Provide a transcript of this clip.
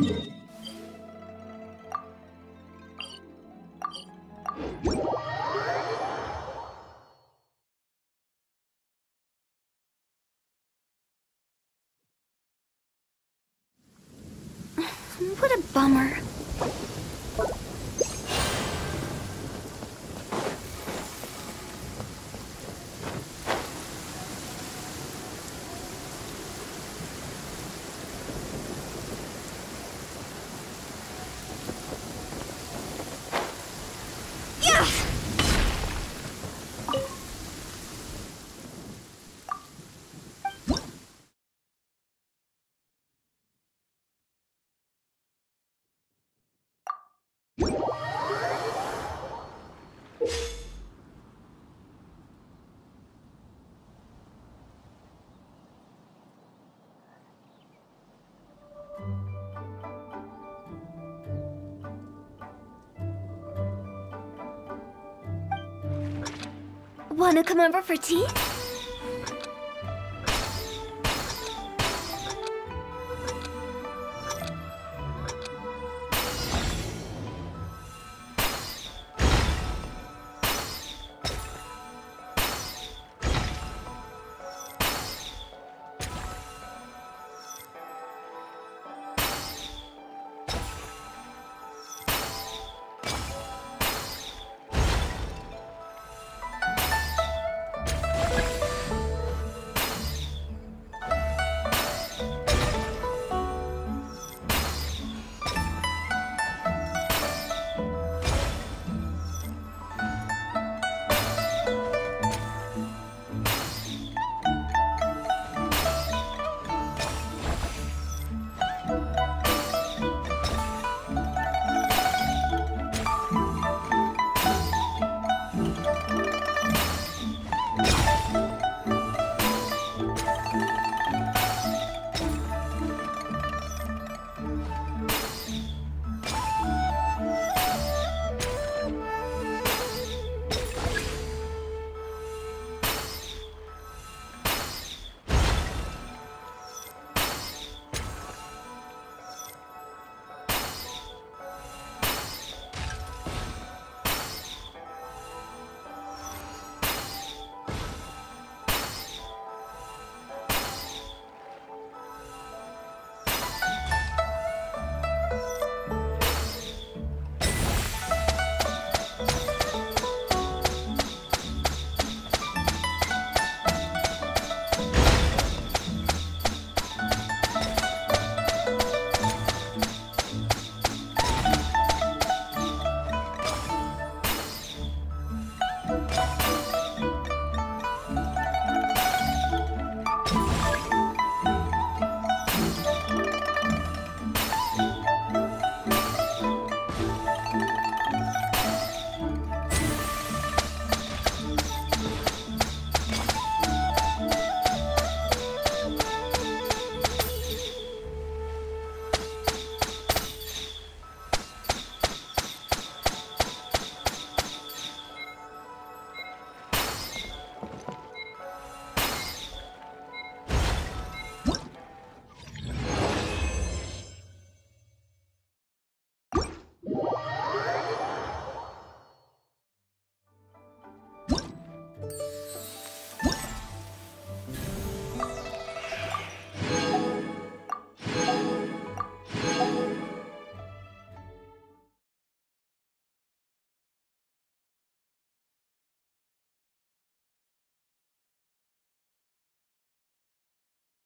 What a bummer. Wanna come over for tea?